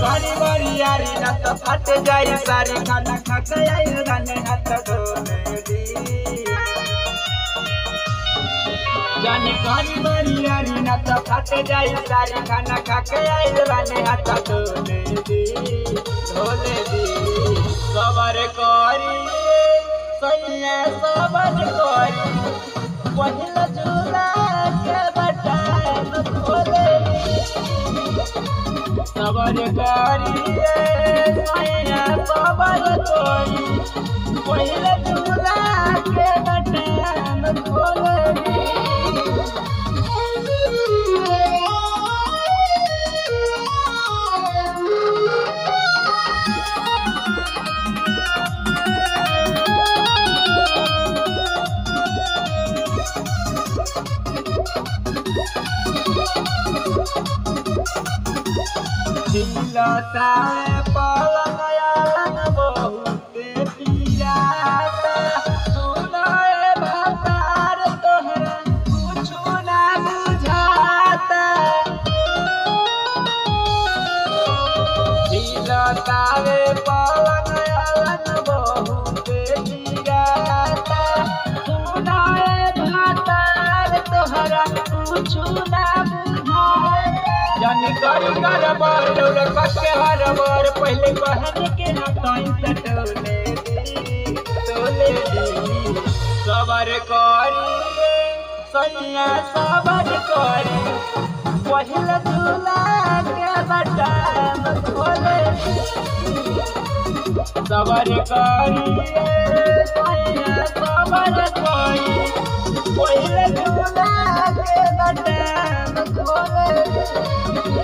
बारी बारी यारी न तो फट जाई सारी खाना खा के आई गाने न तो ढोलदी जानी बारी बारी यारी न तो फट जाई सारी खाना खा के आई गाने न तो ढोलदी सबर करी सैया सबर करी पहिला झूला के बटाए न ढोलदी सबर करी सैया सबर करी पहिला झूला के बटाए न ढोलदी। दिलता है पलंग यार बहुते पियाता सुनाए बाजार तोहरा कुछ ना बुझाता दिलता है पलंग यार बहुते पियाता सुनाए बाजार तोहरा कुछ ना जानी कर बार डोलर पक्के हर बार पहले बहन के नाताई सटोले तोले दी सबर करी सैया सबर करी पहिला झूला के बटाए न ढोले सबर करी सैया सबर करी पहिला झूला के बटाए न ढोले।